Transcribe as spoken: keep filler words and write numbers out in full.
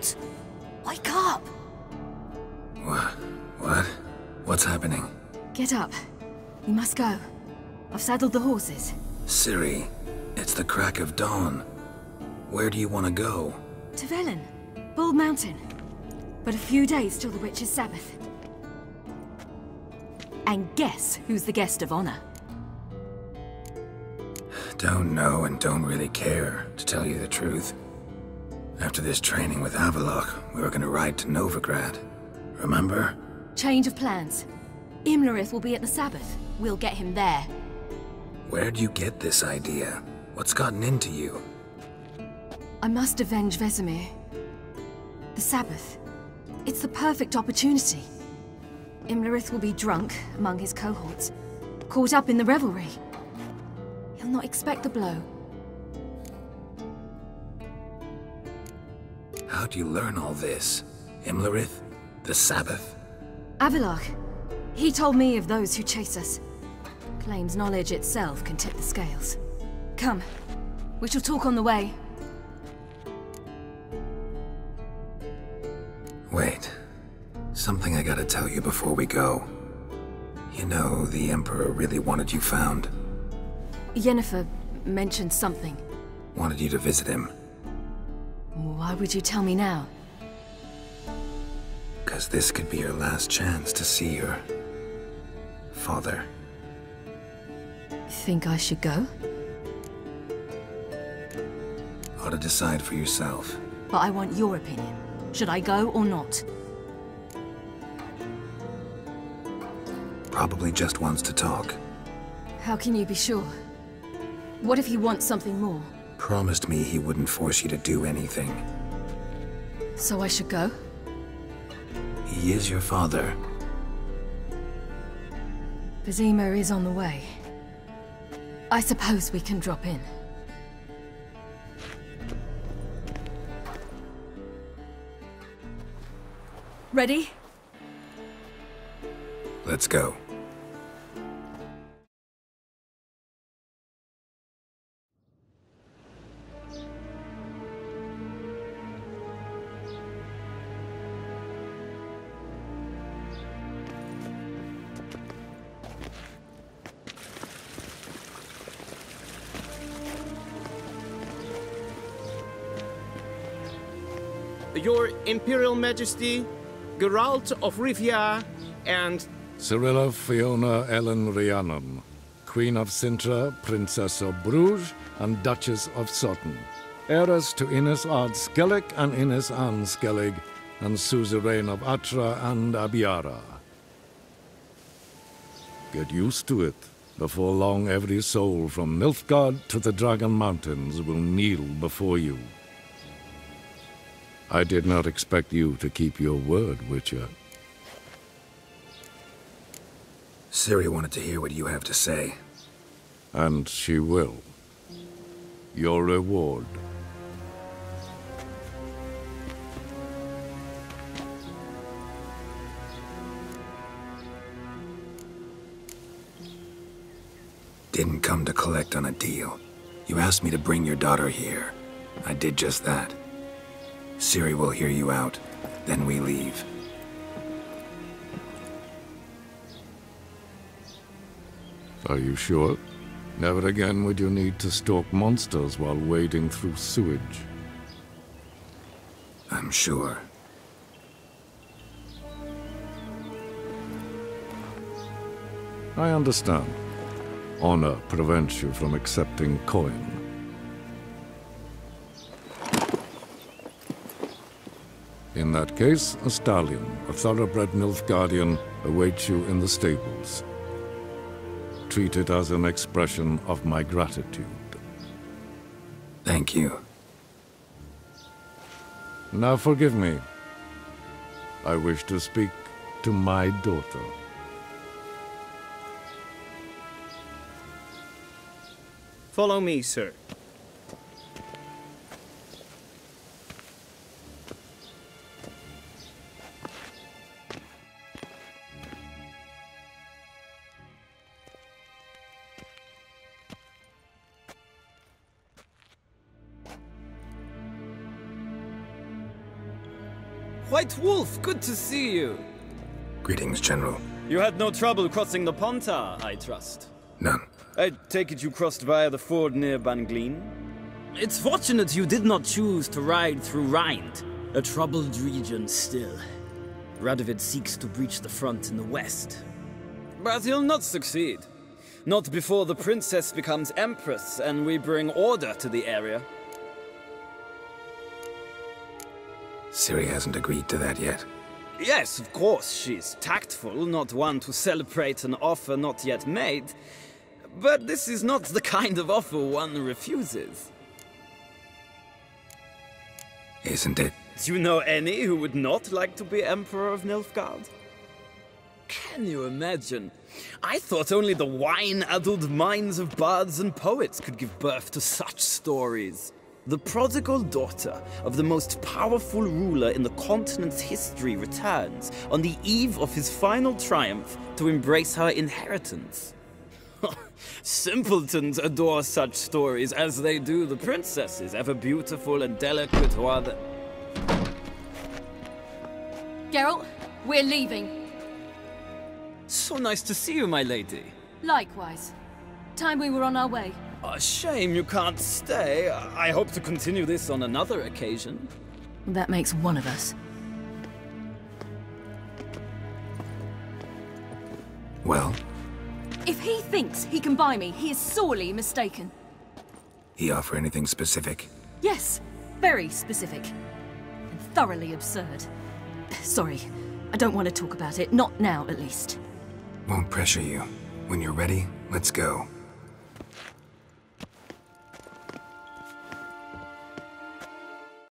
out! Wake up! What? What? What's happening? Get up. We must go. I've saddled the horses. Ciri, it's the crack of dawn. Where do you want to go? To Velen, Bald Mountain. But a few days till the Witcher's Sabbath. And guess who's the guest of honor? Don't know and don't really care, to tell you the truth. After this training with Avallac'h, we were going to ride to Novigrad. Remember? Change of plans. Imlerith will be at the Sabbath. We'll get him there. Where'd you get this idea? What's gotten into you? I must avenge Vesemir. The Sabbath. It's the perfect opportunity. Imlerith will be drunk among his cohorts, caught up in the revelry. He'll not expect the blow. How'd you learn all this? Imlerith? The Sabbath? Avallac'h. He told me of those who chase us. Claims knowledge itself can tip the scales. Come. We shall talk on the way. Wait. Something I gotta tell you before we go. You know, the Emperor really wanted you found. Yennefer mentioned something. Wanted you to visit him. Why would you tell me now? Because this could be your last chance to see your... father. Think I should go? Ought to decide for yourself. But I want your opinion. Should I go or not? Probably just wants to talk. How can you be sure? What if he wants something more? Promised me he wouldn't force you to do anything. So I should go? He is your father. Vizima is on the way. I suppose we can drop in. Ready? Let's go. Your Imperial Majesty, Geralt of Rivia, and... Cirilla Fiona Ellen Rianum, Queen of Cintra, Princess of Bruges, and Duchess of Sotten, heiress to Ines-Ard Skellig and Ines-Anne Skellig, and suzerain of Atra and Abiara. Get used to it. Before long, every soul from Nilfgaard to the Dragon Mountains will kneel before you. I did not expect you to keep your word, Witcher. Ciri wanted to hear what you have to say. And she will. Your reward. Didn't come to collect on a deal. You asked me to bring your daughter here. I did just that. Ciri will hear you out, then we leave. Are you sure? Never again would you need to stalk monsters while wading through sewage. I'm sure. I understand. Honor prevents you from accepting coin. In that case, a stallion, a thoroughbred Nilfgaardian, awaits you in the stables. Treat it as an expression of my gratitude. Thank you. Now forgive me. I wish to speak to my daughter. Follow me, sir. White Wolf, good to see you. Greetings, General. You had no trouble crossing the Pontar, I trust? None. I take it you crossed via the ford near Banglin? It's fortunate you did not choose to ride through Rhind, a troubled region still. Radovid seeks to breach the front in the west. But he'll not succeed. Not before the princess becomes empress and we bring order to the area. Ciri hasn't agreed to that yet. Yes, of course, she's tactful, not one to celebrate an offer not yet made. But this is not the kind of offer one refuses. Isn't it? Do you know any who would not like to be Emperor of Nilfgaard? Can you imagine? I thought only the wine-addled minds of bards and poets could give birth to such stories. The prodigal daughter of the most powerful ruler in the continent's history returns on the eve of his final triumph to embrace her inheritance. Simpletons adore such stories as they do the princesses, ever beautiful and delicate who are the... Geralt, we're leaving. So nice to see you, my lady. Likewise. Time we were on our way. A shame you can't stay. I hope to continue this on another occasion. That makes one of us. Well? If he thinks he can buy me, he is sorely mistaken. He offer anything specific? Yes, very specific. And thoroughly absurd. Sorry, I don't want to talk about it. Not now, at least. Won't pressure you. When you're ready, let's go.